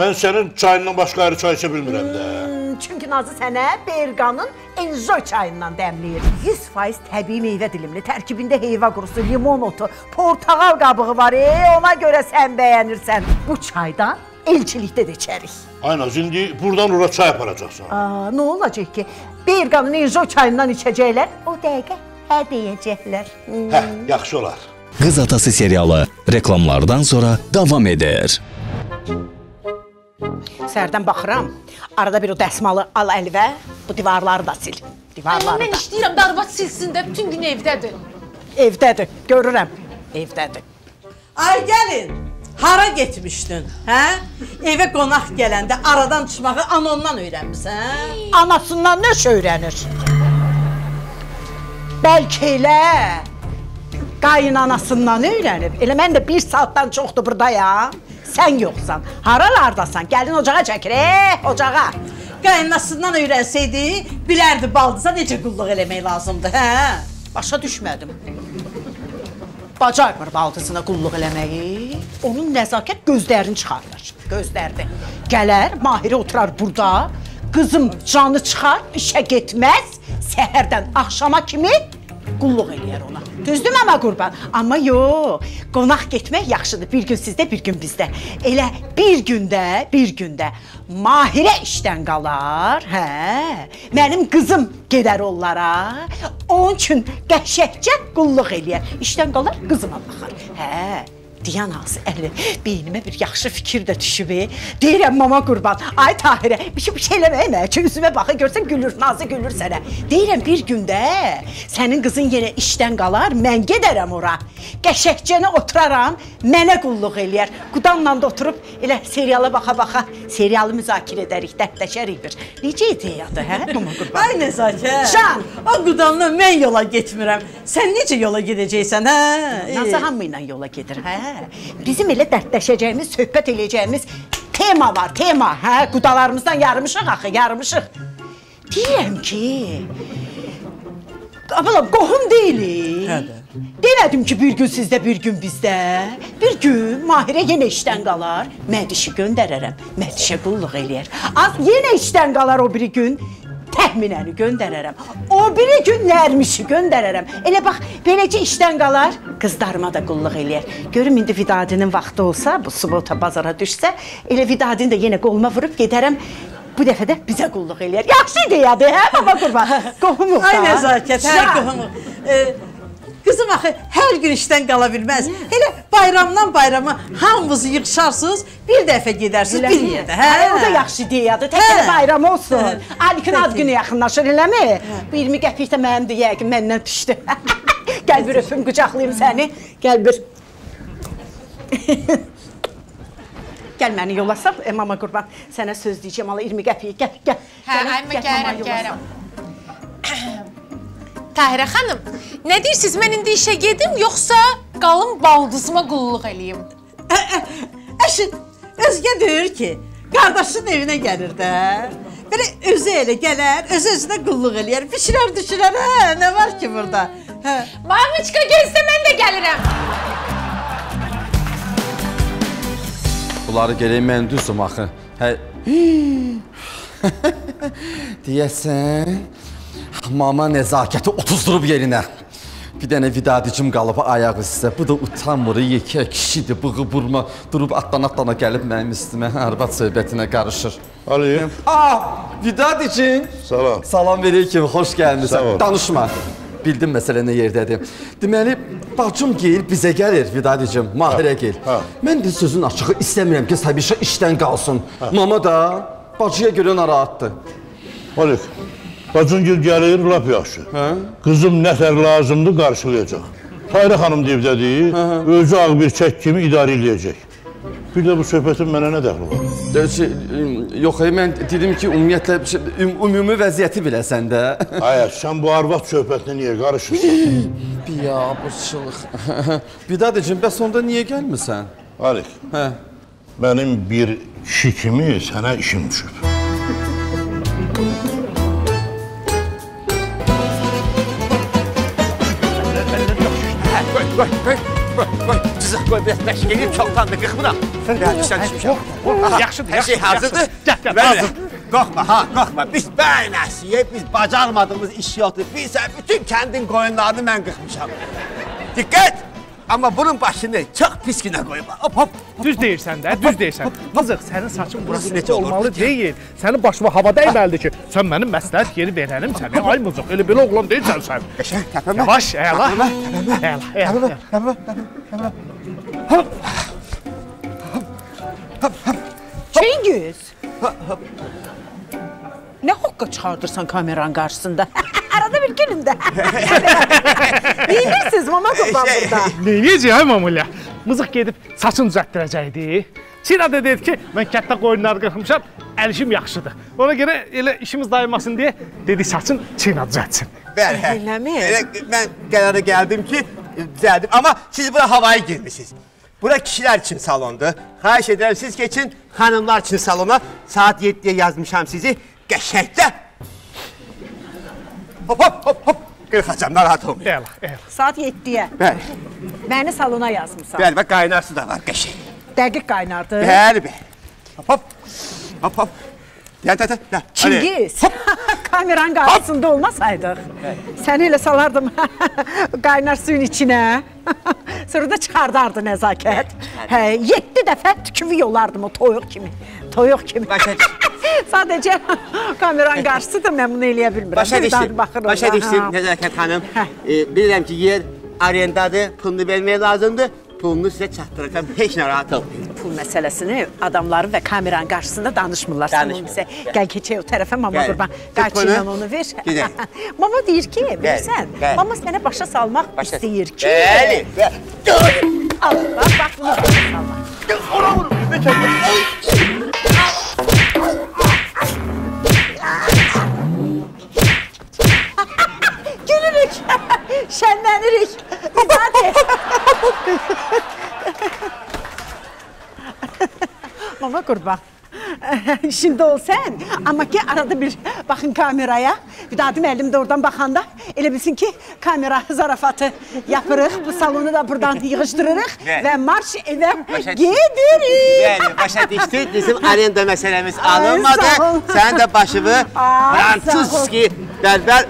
Mən sənin çayından başqa ayrı çay içə bilmirəm də. Çünki Nazı sənə Berqanın Enzoy çayından dəmləyir. 100% təbii meyvə dilimli, tərkibində heyva qurusu, limon otu, portakal qabığı var. Ona görə sən bəyənirsən. Bu çaydan elçilikdə də içərik. Aynen, şimdi buradan oraya çay aparacaqsan. Aa, ne olacaq ki? Berqanın Enzoy çayından içəcəklər, o dəqiqə hə deyəcəklər. Hə, yaxşı olar. Qız Atası serialı reklamlardan sonra devam edir. Sərdən baxıram, arada bir o dəsmalı al əlvə, bu divarları da sil. Divarları da. Mən işləyirəm, darvat silsin də, bütün gün evdədir. Evdədir, görürəm, evdədir. Ay gəlin, hara getmişdin, hə? Evə qonaq gələndə aradan çıxmağı anondan öyrənmişsən, hə? Anasından nə öyrənir? Bəlkə elə qayınanasından öyrənib. Elə mən də bir saatdan çoxdur buradayam. Sən yoxsan, haralardasan, gəlin ocağa çəkir, ocağa. Qaynasından öyrənsəydi, bilərdi baldıza necə qulluq eləmək lazımdır, hə? Başa düşmədim. Bacarmır baldızına qulluq eləməyi, onun nəzakət gözlərini çıxarlar, gözlərdi. Gələr, Mahirə oturar burada, qızım canı çıxar, işə getməz, səhərdən axşama kimi qulluq eləyər ona. Düzdüm ama qurban. Amma yox, qonaq getmək yaxşıdır. Bir gün sizdə, bir gün bizdə. Elə bir gündə Mahirə işdən qalar, hə? Mənim qızım gedər onlara. Onun üçün qəşəngcə qulluq eləyər. İşdən qalar, qızıma baxar. Hə, deyən ağzı əli. Beynimə bir yaxşı fikir də düşüb. Deyirəm, mama qurban, ay Tahirə, bir şey eləməyəmə ki, üzümə baxa, görsən gülür, Nazı gülür sənə. Deyirəm, bir gündə sənin qızın yenə işdən qalar, mən gedərəm ora. Qəşəkcənə oturaram, mənə qulluq eləyər. Qudanla da oturub, elə seriala baxa-baxa, serialı müzakirə edərik, dərdləşərik bir. Necə ideyadır, hə, mama qurban? Ay, nəzakə, o qudanla mən yola getmirəm. Sən necə yola gedəcəksən, hə? Bizim elə dərdləşəcəyimiz, söhbət eləyəcəyimiz tema var, tema. Hə, qudalarımızdan yarmışıq axı, yarmışıq. Deyirəm ki, ablam, qohum deyilik. Hədə. Demədim ki, bir gün sizdə, bir gün bizdə. Bir gün Mahirə yenə işdən qalar, Mədişi göndərərəm. Mədişə qulluq eləyər. Az yenə işdən qalar o biri gün. Təhminəni göndərərəm, o biri gün Nərmişi göndərərəm. Elə bax, beləcə işdən qalar, qızlarıma da qulluq eləyər. Görüm, indi Vidadinin vaxtı olsa, bu subota bazara düşsə, elə Vidadini də yenə qoluma vurub gedərəm, bu dəfə də bizə qulluq eləyər. Yaxşı ideyadır, hə, baba qurban? Qohumuq da. Ay, nəzakət, hər qohumuq. Qızım axı, hər gün işdən qala bilməz. Elə bayramdan bayrama hamınızı yığışarsınız, bir dəfə gedərsiniz, bir yerdə. O da yaxşı ideyadır, tək elə bayram olsun. Alikın ad günü yaxınlaşır, eləmi? Bu 20 qəpik də mənim də yəqin məndən düşdü. Gəl bir öpüm, qucaqlayım səni. Gəl bir. Gəl məni yolasam, mama qurban, sənə söz deyəcəm, ala 20 qəpik, gəl. Hə, amma gəlirəm. Tahirə xanım, nə deyirsiniz, mən indi işə gedim, yoxsa qalım baldızıma qulluq eləyim? Əşin, özgə deyir ki, qardaşın evinə gəlir də, belə özü elə gələr, özü-özünə qulluq eləyər, pişirər-düşürər, hə, nə var ki burada? Mamiçka gəlsə, mən də gəlirəm. Bunları gələyim, mən düzüm axı. Deyəsən... Mama nəzakəti otuzdurup yerinə. Bir dənə Vidadicim qalıb ayaq üstə. Bu da utanmır, yekə kişidir, bığı burma. Durub atdan-atdana gəlib mənim üstümə, arvad söhbətinə qarışır. Aliyev. Vidadicim. Salam. Salam verirkim, xoş gəlmişsən. Danışma. Bildim məsələ nə yerdədir. Deməli, bacım geyil, bizə gəlir Vidadicim, Mahirə geyil. Mən də sözün açığı istəmirəm ki, Sabirşa işdən qalsın. Mama da bacıya görə narahatdır. Aliyev. Bacın gül gəlir, lap yaxşı. Qızım nətər lazımdır, qarşılayacaq. Tahirə xanım deyib dediyi, özü ağ bir çək kimi idarə eləyəcək. Bir də bu söhbətin mənə nə dəxli var? Yox, mən dedim ki, ümumiyyətlə, ümumi vəziyyəti biləsən də. Hayır, sən bu arvad söhbətini niyə qarışırsın? Biabırçılıq. Vidadicim, bəs onda niyə gəlmirsən? Alik, mənim bir kişi kimi sənə işim düşüb. Qoy, cızıq qoy, bəs gelib çoxdandır, qıxmıram. Sən də, yaxşıdır, hər şey hazırdır. Gəl, Korkma ha, korkma. Biz böyle şey, biz bacarmadığımız iş yoktur. Bilsen bütün kendin koyunlarını ben kıkmışam. Dikkat! Ama bunun başını çok pis güne koyma. Hop hop! Düz deyirsən də, düz deyirsən. Qızıq, sənin saçın burası necə olmalı deyil. Sənin başıma hava dəyməlidir ki, sən mənim məsləhət yeri verənim səni. Ay mızıq, elə belə oğlan deyilsən sən. Qəşəng, təpəmə. Yavaş, əla. Təpəmə, təpəmə, təpəmə. Hop! Hop, hop. Çingiz! Ne hokka çıxardırsan kameranın karşısında? Arada bir gülüm de. Neyinirsiniz mama toplam burada? Neyineceğim mamula? Mızık gedib saçını düzelttirəcəkdi. Çina da dedi ki, ben kətdə qoyunları qırmışam, əlişim yaxşıdır. Ona görə elə işimiz dayanmasın deyə dedi saçın Çina düzeltsin. Elə mi? Mən qərara gəldim ki, düzeldim ama siz bura havaya girmişsiniz. Bura kişiler için salondu. Xahiş ederim siz geçin hanımlar için salona. Saat 7'ye yazmışam sizi. Qəşəkdə. Hop hop hop hop. Qırxacam, narahat olmayın. Eyvallah, eyvallah. Saat 7'ye. Bəli. Məni salona yazmışam. Bəli, bak qaynar su da var qəşək. Dəqiq qaynardı. Bəli, bəli. Hop hop. Hop hop. Gəl, gəl, gəl. Çingiz. Kameranın qarşısında olmasaydıq. Səni elə salardım qaynar suyun içinə. Sonra da çıxardardı nəzakət. 7 dəfə tükümü yolardım o toyuq kimi. Toyuq kimi. Sadəcə kameranın qarşısı da mən bunu eləyə bilmirəm. Başa düşdüm, başa düşdüm Nəzakət xanım. Bilirəm ki, yer arendadır, pulunu vermək lazımdır. Pulunu sizə çatdıracam, heç narahat olmayın. Pul məsələsini adamların və kameranın qarşısında danışmırlar. Danışmırlar. Gəl keçək o tərəfə, mama qurban. Qaçınla onu ver. Mama deyir ki, bilirsən, mama sənə başa salmaq istəyir ki... Bəli, bəli. Allah, bax bunu başa salmaq. Ona vurum, nə çəkmək? Gülürük, şənlənirik. Mama kurban, şimdi ol sen ama ki arada bir bakın kameraya. Vidadi müəllim de oradan bakanda elə bilsin ki kamera zarafatı yapırıq. Bu salonu da buradan yığışdırırıq ve marş evə gedirik. Başa düşdü, bizim arenda məsələmiz alınmadı. Sen de başımı Fransızki berber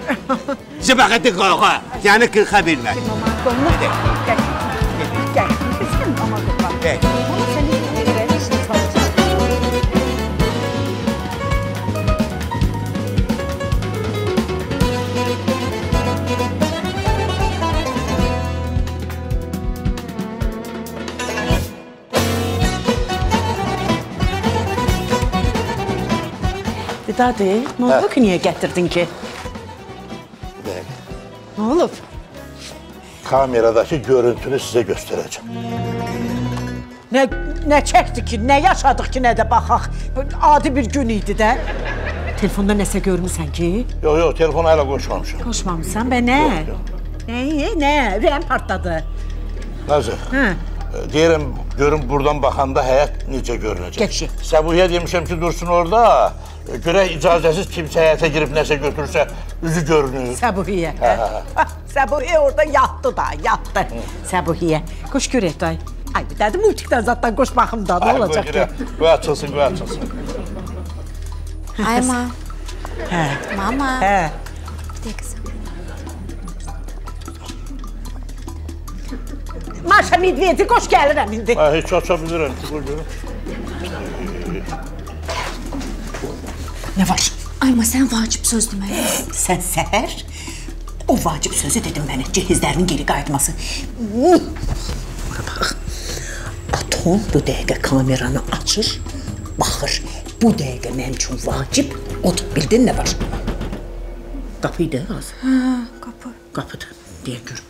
cıbaqıdı qoğa, yani qırxa bilmək. Gel, gel. Bizim mama kurban. Gel. Vidadi, ne oldu ki, niye getirdin ki? Bek. Ne olub? Kameradaki görüntünü size göstereceğim. Ne çekti ki, ne yaşadık ki, ne de bakak. Adi bir gün idi de. Telefonda neyse görmüşsen ki? Yok yok, telefona hala koşmamışım. Koşmamışsan be, ne? Yok, yok. Ne? Rem partladı. Nazır. Hı. Deyirəm, görün buradan baxanda həyat necə görünəcək. Geçir. Səbuhiyə demişəm ki, dursun orada, görək icazəsiz kimsə həyata girib nəsə götürsə, üzü görünür. Səbuhiyə. Səbuhiyə orada yatdı da, yatdı. Səbuhiyə. Qoş görək day. Ay, bir dədi multikdən zatdan qoş baxım da, nə olacaq ki? Qoy açılsın, qoy açılsın. Ay, ma. Hə. Mama. Hə. Bir də qızım. Maşa Medvedi, koş gəlirəm indi. Heç açabilirəm ki, qoy görəm. Nə var? Ayma, sən vacib söz deməliyəm. Sən səhər o vacib sözü dedin mənə, cihizlərinin geri qayıtması. Bura bax, atom bu dəqiqə kameranı açır, baxır. Bu dəqiqə mənim üçün vacib odur. Bildin nə var? Qapıydı az. Hə, qapı. Qapıdır, deyə görüm.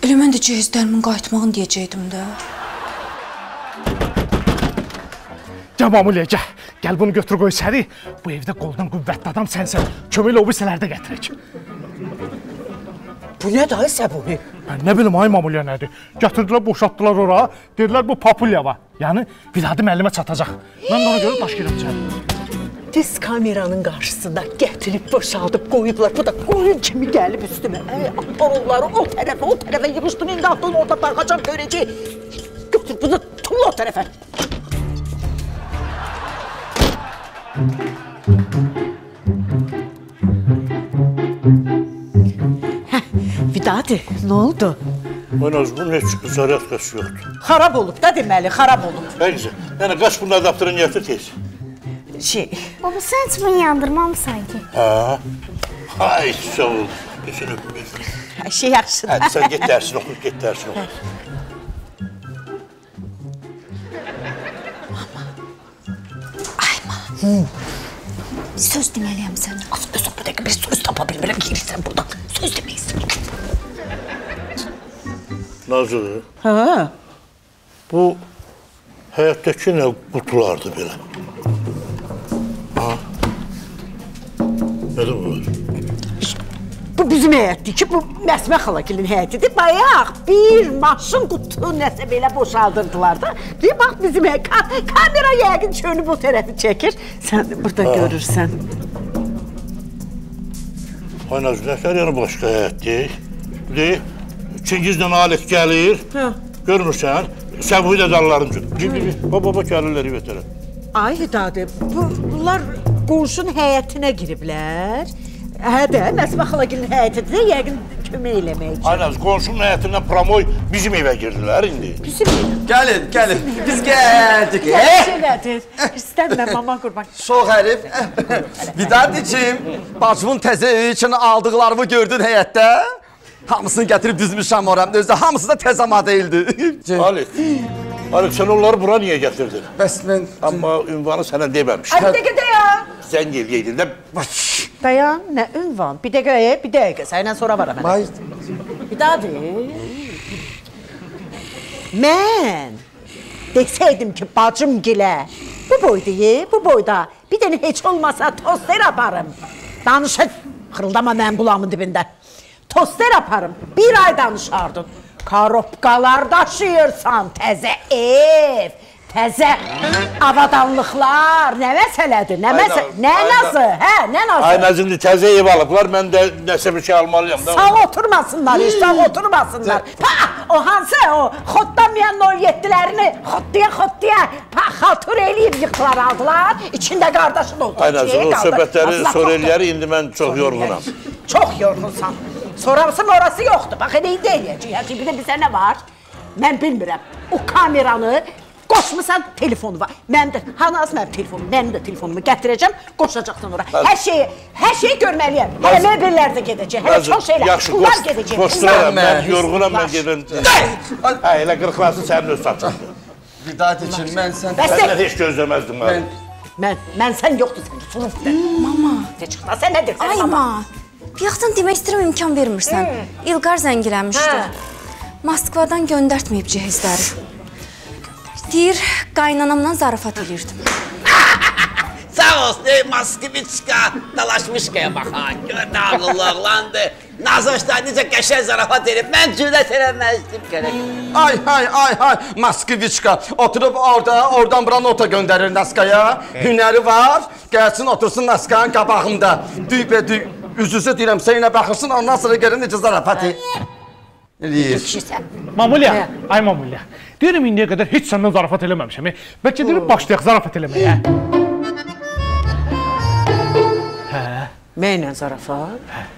Elə mən də cihizlərimin qayıtmağını deyəcəkdim də. Gəl, Mamuliyə, gəl. Gəl bunu götür qoy içəri. Bu evdə qoldan qüvvətli adam sənsən. Köməklə o bilsələrdə gətirək. Bu nə dayı səbəbi? Mən nə bilim, ay Mamuliyə nədir? Gətirdilər, boşaltdılar ora. Dedilər, bu Papulyava. Yəni, Vidadi müəllimə çatacaq. Mən də ona görə daş girəm içəri. Diz kameranın qarşısında gətirib, boşaldıb, qoyublar. Bu da qoyun kimi gəlib üstümə. Onları o tərəfə yığışdım. İndi atlın orada baxacaq, görəcək. Götür bunu, tulla o tərəfə. Vidadi, ne oldu? Manoz, bunun hiç zarar kası yoktu. Xarab olub da demeli, xarab olub. Bence, yani kaç bunlar daptırın yatır tez. Şey... Baba, sen hiç bunu yandırmam sanki? Ha, hay, sağ ol. Gözün öpmez. Şey yaxşı da. Hadi sen git dersin oku, git dersin oku. Ayma. Söz dinleyeyim seni. Az özür dilerim, bir söz tapabilmem gelirsen buradan. Söz dinleyeyim. Nazlı, ha. Bu hayattaki ne kutulardı böyle? Ha? Nedir bunlar? Bu bizim həyətdir ki, bu Məsmə xalakilin həyətidir. Bayaq bir maşın qutu nəsə belə boşaldırdılar da. Bir bax bizim həyət, kamera yəqin çönüb o tərəfi çəkir. Sən burada ha. Görürsən. Ay Nazlı, nəkər yəni başqa həyətdir? Bu deyil. Çingiz'le Alek gelir, görmürsen, Səbuhi de dallarım ki. Baba gelirler götürün. Ay Hidadi, bunlar qonşun həyətinə giriblər. Hə də, Məsmə xalaqilin həyətidir də, yəqin kömək eləmək üçün. Aynen, qonşunun həyətindən promoy bizim evə girdilər indi. Bizim evə? Gəlin, gəlin, biz gəldik. Gəlin, şeylədir. İstəmlə, mama qurban. Şox ərif. Vidadicim, bacımın təzə evi üçün aldıqlarımı gördün həyətdə. Hamısını getirip düzmüşəm oram. Özde hamısı da tezama değildi. Alek, Alek sen onları bura niye getirdin? Bəs ben... Ama ünvanı sana dememiştim. Ay bir dakika dayan. Sen gel yedin de... Dayan, ne ünvan? Bir dakika, bir dakika. Seninle sonra var hemen. Hayır. Bir daha değil. Mən dekseydim ki bacım gile, bu boydayı, bu boyda bir tane hiç olmasa toster aparım. Danışın. Xırıldama mən kulağımın dibinden. Toster aparım, bir ay danışardın. Karopkalar daşıyırsan, təzə ev, təzə avadanlıqlar, nə məsələdir, nə məsələdir, nə nazı, hə, nə nazı? Ay nazimli, təzə ev alıblar, mən də nəsə bir şey almalıyam. Sağ oturmasınlar, sağ oturmasınlar. Pah, o hansı, o xoddamayan 07'lerini xoddaya, pah, xatır eləyib yıxlar aldılar, içində qardaşın oldu. Ay nazimli, o söhbətləri, sorelləri, indi mən çox yorğunam. Çox yorğunsan. Sorarsan orası yoxdur. Bax, elə indi eləyəcək. Bir də bizə nə var? Mən bilmirəm. O kameranı qoşmuşsan telefonu var. Mənim də, hansı mənim telefonum? Mənim də telefonumu gətirəcəm, qoşacaqdan ora. Hər şeyi görməliyəm. Hələ möbirlərdə gedəcək, hələ çox şeylər. Bunlar gedəcək. Qoşduram, mən yorğunam, mən gedim. Hə, elə qırıqlarsın, sənin öz saçın. Vidadi üçün, mən sən... Sənlə heç gözləməzdim, mən. Mən sən yoxdur, sən suruf də. Mama. Sən çıxdan, sən nədir, sən mama? Bir yaxdan demək istəyirəm, imkan vermirsən. İlqar zəng eləmişdi. Moskvadan göndərtməyib cihazları. Deyir, qaynanamdan zarafat edirdim. Sağ olsun, ey Moskviçka, dalaşmışkaya bax ha, gör nə ağırlıqlandı. Nazoşlar necə qəşəng zarafat edib, mən cürət eləməzdim gərək. Ay, ay, ay, ay, Moskviçka, oturub oradan bura nota göndərir Naskaya. Hünəri var, gəlsin, otursun Naskayanın qabağında. Düy-bə-düy. Üz-üzə deyirəm, sənə baxırsın, ondan sonra görəm necə zarafat eləyir. Mamulya, ay Mamulya, deyirəm indiyə qədər heç səndən zarafat eləməmişəm. Bəlkə deyirəm, başlayaq zarafat eləməyə. Hə? Mənlə zarafat? Hə.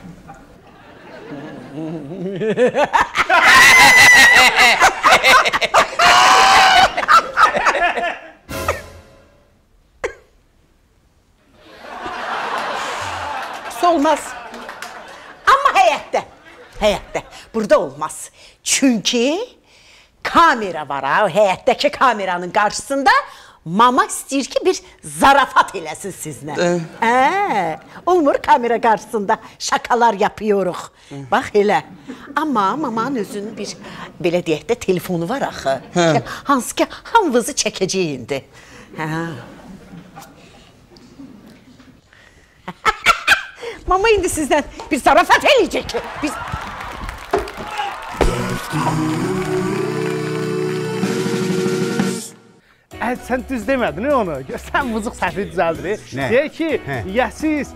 Olmaz. Ama həyətdə, həyətdə, burada olmaz. Çünki kamera var ha, o həyətdəki kameranın qarşısında mama istəyir ki, bir zarafat eləsin sizinlə. Olmur kamera qarşısında, şakalar yapıyoruq. Bax elə. Amma mamanın özünün bir, belə deyək də, telefonu var axı. Hansı ki, hamınızı çəkəcək indi. Mama indi sizden bir zarafat eləyəcək ki, biz... Sən düz demədin onu, sən mızıq səhri düzəldirir. Deyək ki, yəsiz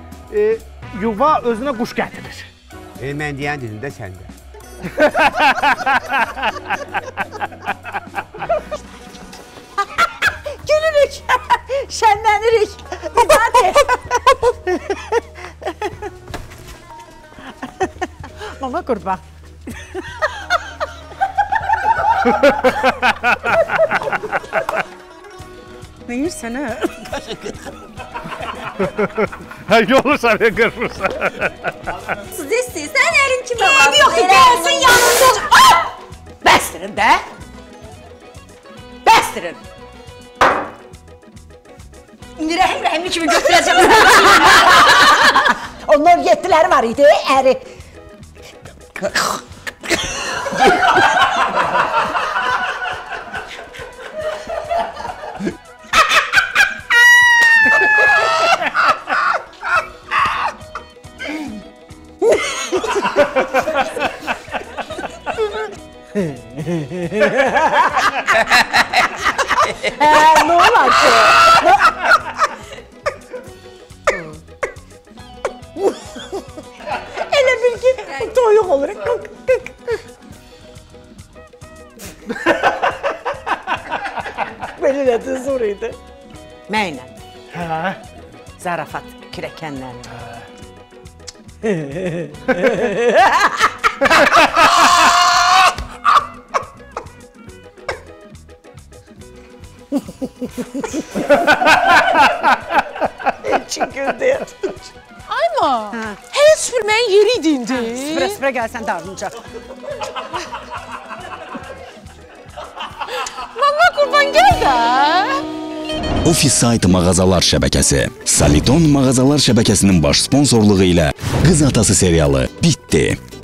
yuva özünə quş gətirir. Mən deyən dedim də səndə. Gülürük, şənlənirik. Vidadi, kurbağa. Ne yersen ha? Yolursan ne kırmırsan? Siz istiyorsan elin kime var? Ev yok ki gelsin yanımda. Bestirin de. Bestirin. İndi rəhim rəhimli kimi götürəcəm. Onlar yettiləri var idi, əri. Ne ola ki? Elə bil ki, toyuq olur. Belə nədir, zor idi. Mənlə. Hə? Zarafat kürəkənlərlə. Çünkü de. Ayma. Hele süpürmenin yeriydi indi. Süpüre süpüre gelsen darılınca. Mama kurban gel de. Ofisayt mağazalar şəbəkəsi, Soliton mağazalar şəbəkəsinin baş sponsorluğu ilə Qız Atası serialı bitti.